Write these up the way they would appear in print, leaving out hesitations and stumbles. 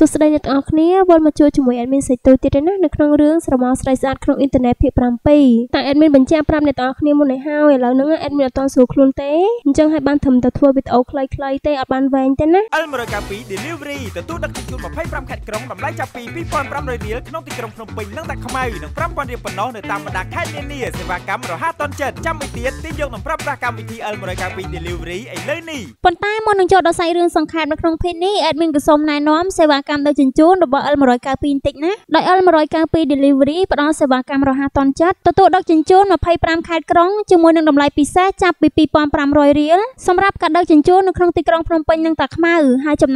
សួស្តីអ្នកនរគ្នា កម្មរហ័តតនចិត្តទៅដល់ជញ្ជូនរបស់អលមរយកាពីតិចណាដោយអលមរយកាពី ខ្លួនឯងហើយវាក៏ជារឿងដែលគួរឲ្យហួចចិត្តខ្លាំងមែនតើដោយសារតែនៅក្នុង ហើយមកមករបស់ហាណូលជាមួយនឹងហូអេណាដូចជាភ័យជាមួយអេជីនដល់ហើយក៏មើល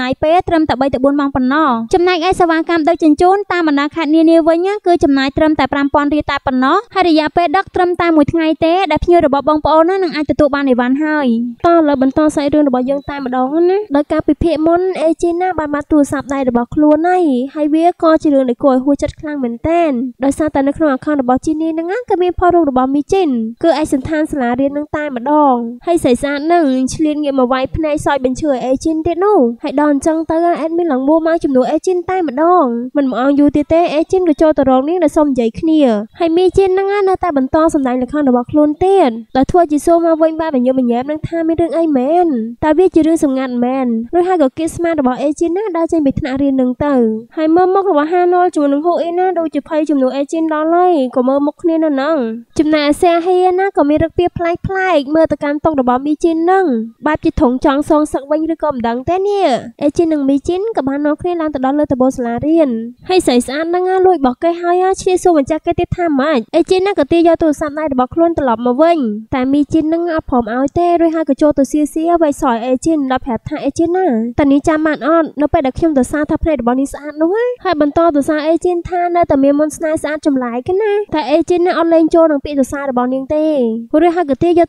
មុខគ្នានៅនឹងចំណែកអាសែហេណាក៏មានរឹកពីផ្លែកផ្លែកមើលទៅកាន់តុករបស់មីជីននឹង ហើយបន្តទៅសារអេជីនថានៅតែមានមន្តស្នេហ៍ស្អាតចម្លែកណាតែអេជីន ទីទួសាប់ដែររបស់ខ្លួនត្រឡប់វិញជាលើកទី ណាទីយកទូរស័ព្ទដៃរបស់ខ្លួនមកវិញជាលើកទី 4 ដល់ថ្នាក់មីជីនចាប់ដើមមើលមកហើយ គឺឯងនឹងឯងគឺជាអ្នកចាញ់ដល់អាក្រក់ម្នាក់ហើយអេជីនឡើងបើកភ្នែកធំធំហ្មងហ៊ានតវ៉ាជាមួយនឹងគេទេបើតែគេទៅបានដល់ក៏ទម្លាក់ខ្លួនទៅលើដីនឹងហើយស្អែកយំ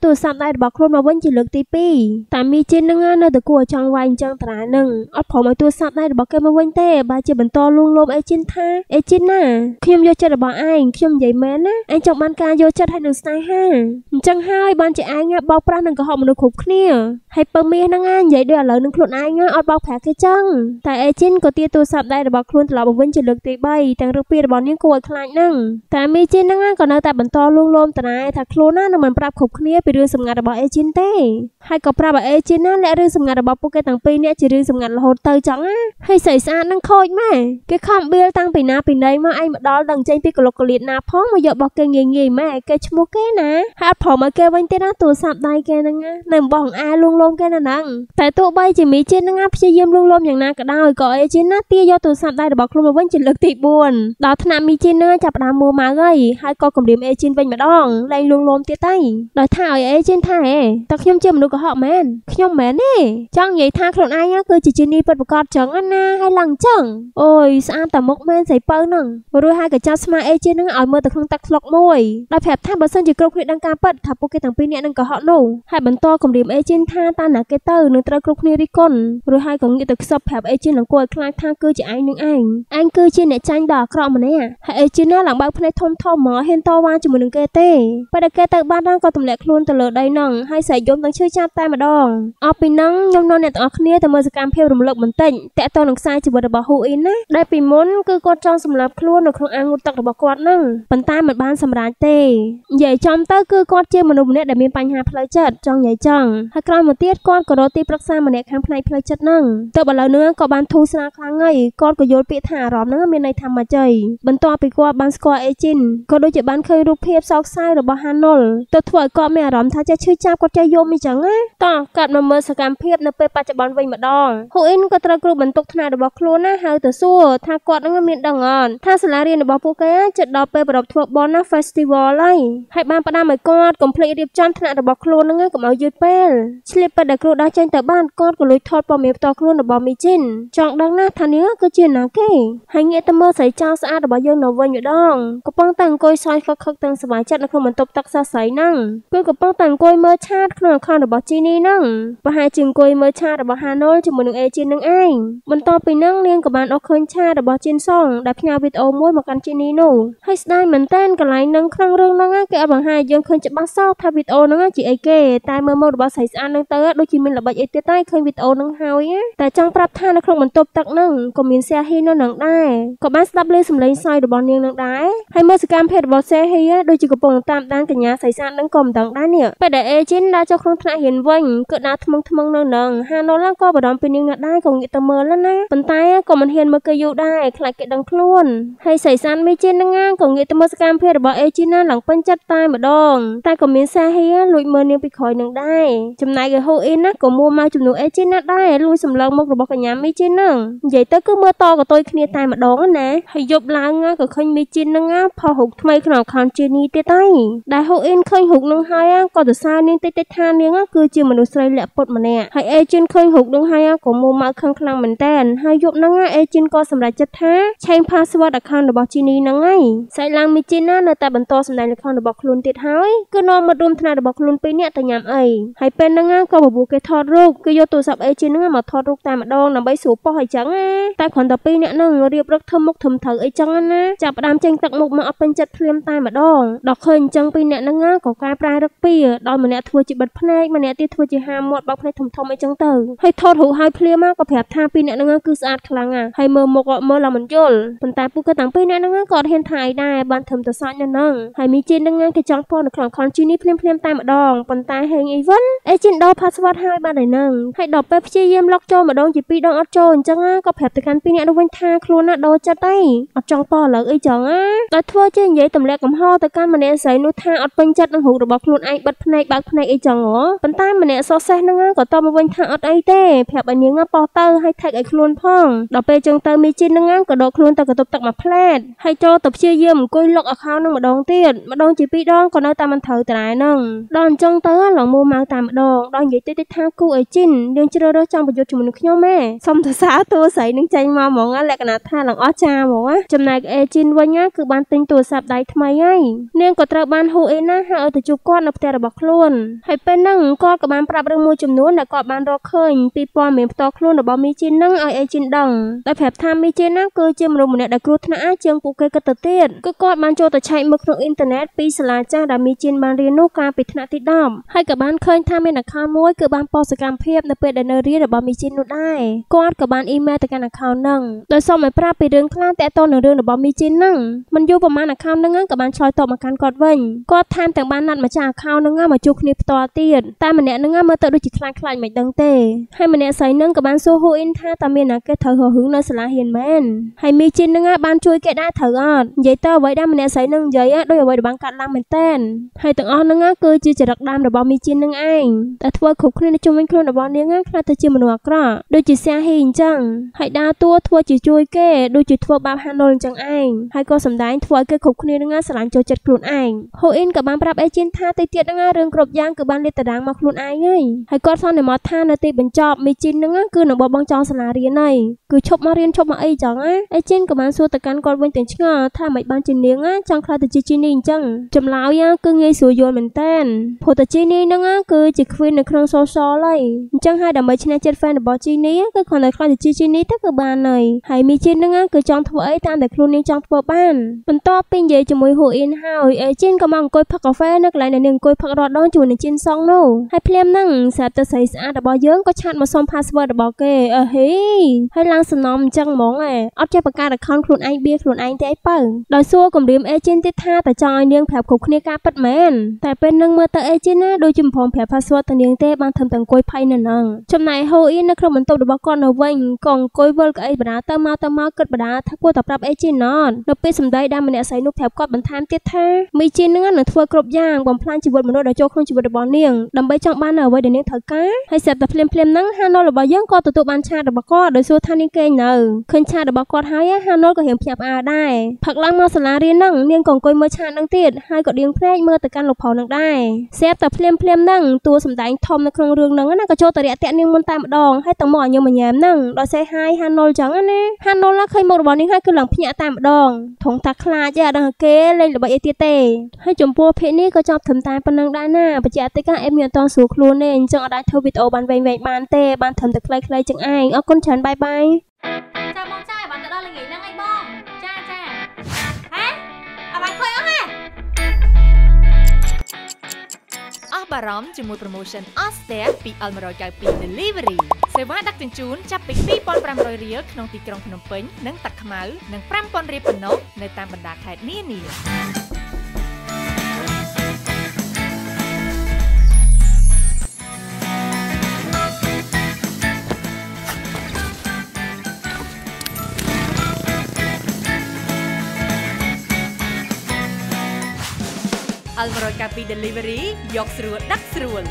នឹងឈឺចាប់តែម្ដងអស់ពីនឹងខ្ញុំនៅអ្នកទាំងអស់គ្នាតែមើលសកម្មភាពរំលឹកបន្តិចតាក់ទងនឹងខ្សែជីវិតរបស់ហ៊ូអ៊ីនណាដែលពីមុនគឺគាត់ចង់សម្លាប់ខ្លួននៅក្នុងអាងូតទឹករបស់គាត់នឹងប៉ុន្តែមិនបានសម្រេចទេនិយាយចំទៅគឺគាត់ជាមនុស្សម្នាក់ដែលមានបញ្ហាផ្លូវចិត្តចង់និយាយចង់ហើយក្រោយមកទៀតគាត់ក៏យល់ពាក្យថាអារម្មណ៍ហ្នឹងមានន័យថាមកចៃ បន្ទាប់ពីគាត់បានស្គាល់អេជីនគាត់ដូចជាបានឃើញរូបភាពសោកសៅរបស់ហាណុលទៅធ្វើឲ្យគាត់មានអារម្មណ៍ថាចិត្តឈឺចាប់គាត់ចេះយល់មិនចឹងណាតើគាត់នឹងមានដឹងអត់ថាសាលារៀនរបស់ពួកគេចិត្តដល់ពេលប្រដៅធ្វឹកបនណា ហើយងាកទៅមើលស្រីចង់ស្អាតរបស់យើងនៅវិញម្ដងកំពុងតែអង្គុយសោយខឹកៗទាំងស្វាយចិត្តនៅក្នុងបន្ទប់ទឹកសើស្អីហ្នឹងគឺកំពុងតែអង្គុយមើលឆាតក្នុងខណ្ឌរបស់ជីនីហ្នឹងប្រហែលជាអង្គុយមើលឆាតរបស់ហាណុលជាមួយនឹងអេជីនហ្នឹងឯងបន្ទាប់ពីហ្នឹងនាងក៏បានអត់ឃើញឆាតរបស់ជីនសងដែលផ្ញើវីដេអូមួយមកកាន់ជីនីនោះហើយស្ដាយមែនតើកន្លែងហ្នឹងខ្លឹងរឿងហ្នឹងគេអត់បង្ហាញយើងឃើញច្បាស់សោះថាវីដេអូហ្នឹងជាអីគេតែមើលមករបស់ស្រីស្អាតហ្នឹងទៅដូចជាមានល្បិចអីទៀតតែឃើញវីដេអូហ្នឹងហើយតែចង់ប្រាប់ថានៅក្នុងបន្ទប់ទឹក នឹង ក៏ មាន សេះ ហ៊ី នៅ នឹង ដែរ ក៏ បាន ស្ដាប់ លើ សម្លេង ស្រ័យ របស់ នាង នឹង ដែរ ហើយ មើល សកម្មភាព របស់ សេះ ហ៊ី ដូច ជា កំពុង តាម ដាន កញ្ញា សៃ សាន នឹង ក៏ មិន ដឹង ដែរ នេះ ពេល ដែល អេជីន ដើរ ចូល ក្នុង ថ្នាក់ រៀន វិញ គឺ ដើរ ថ្មង ថ្មង នៅ នឹង ហាណូឡា ក៏ បារម្ភ ពី នាង ដែរ ក៏ ងាក ទៅ មើល ណា ប៉ុន្តែ ក៏ មិន ហ៊ាន មើល គេ យូរ ដែរ ខ្លាច គេ ដឹង ខ្លួន ហើយ សៃ សាន មី ជីន នឹង ក៏ ងាក ទៅ មើល សកម្មភាព របស់ អេជីន ណា ឡើង ពេញ ចិត្ត តែ ម្ដង តែ ក៏ មាន សេះ ហ៊ី លួច មើល នាង ពី ក្រោយ នឹង ដែរ ចំណែក ហូអ៊ីន ណា ក៏ មួ មក ចំនួន អេជីន ណា ដែរ លួច សម្លឹង មក របស់ កញ្ញា មី ជីន នឹង និយាយ ទៅ គឺ មើល ត ក៏ ទុយ គ្នា តែ ម្ដង ណា ហើយ យប់ ឡើង ក៏ ឃើញ មី ជីន នឹង ផុស រូប ថ្មី ក្នុង ខោន ជេនី ទៀត ហើយ ដែល ហូអ៊ីន ឃើញ រូប នឹង ហើយ ក៏ សរសើរ នាង តិចៗ ថា នាង គឺជា មនុស្ស ស្រី លាក់ ពុត ម្នាក់ ហើយ អេជីន ឃើញ រូប នឹង ហើយ ក៏ មួ មក ខឹង ខ្លាំង មែន តែន ហើយ យប់ ហ្នឹង អេជីន ក៏ សម្រេច ចិត្ត ថា ឆែង password account របស់ ជីនី ហ្នឹង ហើយ ស្រែក ឡើង មី ជីន ណា នៅ តែ បន្ត សម្ដែង ល្ខោន របស់ ខ្លួន ទៀត ហើយ គឺ នាំ មក រួម ថ្នាក់ របស់ ខ្លួន ពីរ នាក់ ទៅ ញ៉ាំ អី ហើយ ពេល ហ្នឹង ក៏ បបួល គេ ថត រូប គឺ យក ទូរស័ព្ទ អេជីន ហ្នឹង មក ថត រូប តែ ម្ដង ដើម្បី សួរ ប៉ុស អី ចឹង ណា តែ គ្រាន់ តែ ពីរ នាក់ ហ្នឹង រៀប រឹក ធ្វើ មុខ ធ្វើ ត្រូវ អី ចឹង ណា ចាប់ ផ្ដើម ចេញ ទឹក មុខ មក អត់ ពេញ ចិត្ត ភ្លាម តែ ម្ដង ដល់ ឃើញ អញ្ចឹង ពីរ នាក់ ហ្នឹង ក៏ កែ ប្រែ រឹក ពីរ ដល់ ម្នាក់ ធ្វើ ជា បិទ ភ្នែក ម្នាក់ ទៀត ធ្វើ ជា ហាមាត់ បោក ភ្នែក ធំៗ អី ចឹង ទៅ ហើយ ថត រូប ហើយ ភ្លាម មក ក៏ ប្រាប់ ថា ពីរ នាក់ ហ្នឹង គឺ ស្អាត ខ្លាំង ណាស់ ហើយ មើល មុខ មើល ឡើង មិន យល់ ប៉ុន្តែ ពួក គាត់ ទាំង ពីរ នាក់ ហ្នឹង ក៏ អត់ ហ៊ាន ថា អី ដែរ បាន ធ្វើ ទៅ សាច់ នៅ ហ្នឹង ហើយ មី ជីន ហ្នឹង គេ ចង់ ផុស នៅ ក្នុង ខោន ជីនី ភ្លាមៗ តែ ម្ដង ប៉ុន្តែ ហេង អី វិន អេជីន ដោ password ហើយ បាន ហើយ ហ្នឹង ហើយ ដល់ ពេល ព្យាយាម លុក ចូល ម្ដង ជា ពីរ ដង អត់ ចូល អញ្ចឹង ក៏ ប្រាប់ ទៅ កាន់ ពីរ នាក់ នោះ វិញ ថា ខ្លួន ណា ដោ ចិត្ត អី អត់ ចង់ ប៉ះ លើ អី ចឹង ណា តែ ធ្វើ ជា និយាយ ទម្លាក់ កំហល់ ទៅ កាន់ ម្នាក់ ស្រី នោះ ថា អត់ ពេញ ចិត្ត នឹង រូប របស់ ខ្លួន ឯង បិទ ភ្នែក បើក ភ្នែក អី ចឹង ហ៎ ប៉ុន្តែ ម្នាក់ សោះ សេះ ហ្នឹង ក៏ តប មក វិញ ថា អត់ អី ទេ ប្រាប់ ឲ្យ នាង ប៉ះ ទៅ ហើយ ថែក ឲ្យ ខ្លួន ផង ដល់ ពេល ចឹង ទៅ មី ជីន ហ្នឹង ក៏ ដោ ខ្លួន ទៅ កន្ទប់ ទឹក មួយ ផ្លែត ហើយ ចូល ទៅ ព្យាយាម អង្គុយ លុក account នឹង ម្ដង ទៀត ម្ដង ជា ពីរ ដង ក៏ នៅ តែ មិន ត្រូវ តែ ហ្នឹង ដល់ អញ្ចឹង ទៅ ឡើង មួ មក តែ ម្ដង ដល់ និយាយ តិចៗ ថា គូ អេជីន នាង ជ្រើសរើស ចង់ ប្រយុទ្ធ ជាមួយ នឹង ខ្ញុំ ឯង សុំ ទៅ សារ តួ ស្រី នឹង ចេញ មក ហ្មង លក្ខណៈ ថា ឡើង អស់ ចា ហ្មង ចំណែក អេជីន វិញ គឺ បាន ទិញ ទូរស័ព្ទ ដៃ ថ្មី ហើយ នាង ក៏ ត្រូវ បាន ហូអ៊ីន ណា ហៅ ទៅ ជួប គាត់ នៅ ផ្ទះ របស់ ខ្លួន ហើយ ពេល ហ្នឹង គាត់ ក៏ បាន ប្រាប់ រឿង មួយ ចំនួន ដែល គាត់ បាន រក ឃើញ ពី ព័ត៌មាន ផ្ទាល់ ខ្លួន របស់ មីជីន ហ្នឹង ឲ្យ អេជីន ដឹង តែ ប្រាប់ ថា មីជីន ហ្នឹង គឺជា មនុស្សម្នាក់ ដែល គ្រោះ ថ្នាក់ ជាង ពួក គេ គិត ទៅ ទៀត គឺ គាត់ បាន ចូល ទៅ ឆែក មើល ក្នុង អ៊ីនធឺណិត ពី សាលា ចាស់ ដែល មីជីន បាន រៀន នោះ កាល ពី ថ្នាក់ ទី 10 ហើយ ក៏ បាន ឃើញ ថា មាន account មួយ គឺ បាន post សកម្មភាព នៅ ពេល ដែល នៅ រៀន របស់ មីជីន នោះ ដែរ គាត់ ក៏ បាន email ទៅ កាន់ account ហ្នឹង ដោយ សុំ ឲ្យ ប្រាប់ ពី រឿង ខ្លះ ទាក់ទង នឹង រឿង របស់ មីជីន ហ្នឹង មិន យូរ ប៉ុន្មាន account ហ្នឹង ក៏ បាន ឆ្លើយ តប មក កាន់ គាត់ វិញ គាត់ ថែម ទាំង បាន ណាត់ ម្ចាស់ account ហ្នឹង មក ជួប គ្នា ផ្ទាល់ ទៀត តែ ម្នាក់ ហ្នឹង មើល ទៅ ដូច ជា ខ្លាច ខ្លាច មិន ដឹង ទេ ហើយ ម្នាក់ ស្រី ហ្នឹង ក៏ បាន សួរ ហូអ៊ីន ថា តើ មាន អ្នក គេ ត្រូវ រឿង នៅ សាលា ហ៊ាន មែន ហើយ មីជីន ហ្នឹង បាន ជួយ គេ ដែរ ត្រូវ អត់ និយាយ ទៅ អ្វី ដែល ម្នាក់ ស្រី ហ្នឹង និយាយ ដូច អ្វី ដែល បាន កាត់ ឡើង មែន តែន ហើយ ទាំង អស់ ហ្នឹង គឺជា ចរិត ដើម របស់ មីជីន ហ្នឹង ឯង តែ ធ្វើ គ្រប់ គ្នា នៅ ជុំវិញ ខ្លួន របស់ នាង ខ្លះ ទៅ ជា មនុស្ស អាក្រក់ ដូចជា សាហី អញ្ចឹង ហើយ ដើរ តួ ធ្វើ ជា ជួយ គេ ដូច ជា ធ្វើ បាប ហាណូល អញ្ចឹង ឯង ហើយ ក៏ សម្ដែង ធ្វើ ឲ្យ គេ គ្រប់ គ្នា ហ្នឹង ស្រឡាញ់ ចូល ចិត្ត ខ្លួន ឯង ហូអ៊ីន ក៏ បាន ប្រាប់ អេជីន ថា ទៅ ទៀត ហ្នឹង រឿង គ្រប់ យ៉ាង គឺ បាន លាតត្រដាង មក ខ្លួន ឯង ហើយ ហើយ គាត់ សន្និដ្ឋាន ថា នៅ ទី បញ្ចប់ មីជីន ហ្នឹង គឺ នឹង បោះបង់ ចោល សាលា រៀន ហើយ គឺ ឈប់ មក រៀន ឈប់ មក អី ចឹង ណា អេជីន ក៏ បាន សួរ ទៅ កាន់ គាត់ វិញ ទាំង ឆ្ងល់ ថា មិន បាន ជា នាង ចង់ ខ្លាច ទៅ ជា ជីនី អញ្ចឹង ចម្លើយ គឺ ងាយ ស្រួល យល់ មែន តែន ព្រោះ តែ ជីនី ហ្នឹង គឺជា Queen នៅ ក្នុង Social ហើយ អញ្ចឹង ហើយ ដើម្បី ឈ្នះ ចិត្ត Fan របស់ ជីនី គឺ គ្រាន់ តែ ខ្លាច ទៅ ជា ជីនី ទៅ គឺ បាន ហើយ ហើយ មីជីន ហ្នឹង គឺ ចង់ ធ្វើ អី តាម ដែល ខ្លួន នាង ចង់ ធ្វើ បាន បន្ត ពី និយាយ ជាមួយ ហូអ៊ីន ហើយ អេជីន ក៏ មក អង្គុយ ផឹក កាហ្វេ នៅ កន្លែង ដែល នាង អង្គុយ ផឹក រាល់ ដង ជាមួយ នឹង ជីន សង នោះ ហើយ ភ្លាម ហ្នឹង សាប់ ទៅ ស្រី ស្អាត របស់ យើង ក៏ ឆាត មក សុំ password របស់ គេ អើ ហី ហើយ ឡើង សំណំ អញ្ចឹង ហ្មង អត់ ចេះ បង្កើត account ខ្លួន ឯង បៀខ្លួន ឯង ទេ អី បើ ដោយ សួរ គម្រាម អេជីន ទៀត ថា តើ ចង់ ឲ្យ នាង ប្រាប់ គ្រប់ គ្នា ការ ពិត មែន តែ ពេល ហ្នឹង មើល ទៅ អេជីន ណា ដូច ជា បំផង ប្រាប់ password ទៅ នាង ទេ បាន ធ្វើ តែ អង្គុយ ភ័យ នៅ ហ្នឹង ចំណែក ហូអ៊ីន នៅ ក្នុង បន្ទប់ របស់ គាត់ នៅ វិញ ក៏ អង្គុយ វល់ ក្អី បណ្ដា ទៅ មក គិត បណ្ដា ថា គួរ តែ ប្រាប់ អេជីន ណត់ នៅ ពេល សម្ដី ដែល ម្នាក់ ស្រី នោះ ប្រាប់ គាត់ បន្ថែម ទៀត ថា មីជីន ហ្នឹង នឹង ធ្វើ គ្រប់ យ៉ាង បំផ្លាញ ជីវិត មនុស្ស ដែល ចូល ក្នុង ជីវិត របស់ នាង ដើម្បី ចង់ បាន អ្វី ដែល នាង ត្រូវ ការ ហើយ ស្រាប់ តែ ភ្លាម ហ្នឹង ហាណូល របស់ យើង ក៏ ទទួល បាន ឆាត របស់ គាត់ ដោយ សួរ ថា នាង គេ នៅ ឃើញ ឆាត របស់ គាត់ ហើយ ហាណូល ក៏ ហ៊ាន ភ្ញាក់ ផ្អើល ដែរ ផឹក ឡើង មក សាលា រៀន ហ្នឹង នាង ក៏ អង្គុយ មើល ឆាត ហ្នឹង ទៀត ហើយ ក៏ ដៀង ភ្នែក មើល ទៅ កាន់ លោក ផៅ ហ្នឹង ដែរ ស្រាប់ តែ ភ្លាម ហ្នឹង តួ សម្ដែង ធំ នៅ ក្នុង រឿង ហ្នឹង ណា ក៏ ចូល ទៅរាក់ទាក់ នាង មុន តែ ម្ដង ហើយ ទាំង មក ឲ្យ ញឹម ញ៉ាំ ហ្នឹង ដោយ សេះ ហាយ ហាណូល ចឹង ណា ហាណូល ឃើញ មុខ របស់ នាង ហើយ គឺ ឡើង ភ្ញាក់ តែ ម្ដង ធំ ថា ខ្លាច ដឹង គេ លេង ល្បិច អី ទៀត ទេ ហើយ ចំពោះ ភេក នេះ ក៏ ចប់ ត្រឹម តែ ប៉ុណ្ណឹង ដែរ ណា បច្ចេកទេស អេម មាន អត់ ទាន់ ស្រួល ខ្លួន ទេ អញ្ចឹង អត់ អាច ធ្វើ វីដេអូ បាន វែងៗ បាន ទេ បាន ត្រឹម តែ ខ្លីៗ ចឹង ឯង អរគុណ ច្រើន បាយបាយបារម្ភជាមួយ promotion អស់ស្ទះពី L192 Delivery សេវា ដឹកជញ្ជូនចាប់ពី 2,500 រៀល ក្នុងទីក្រុងភ្នំពេញ និងតាក់ខ្មៅ និង 5,000 រៀល ប៉ុណ្ណោះ នៅតាមបណ្ដាខេត្តនានា L192 Delivery យកស្រួលដាក់ស្រួល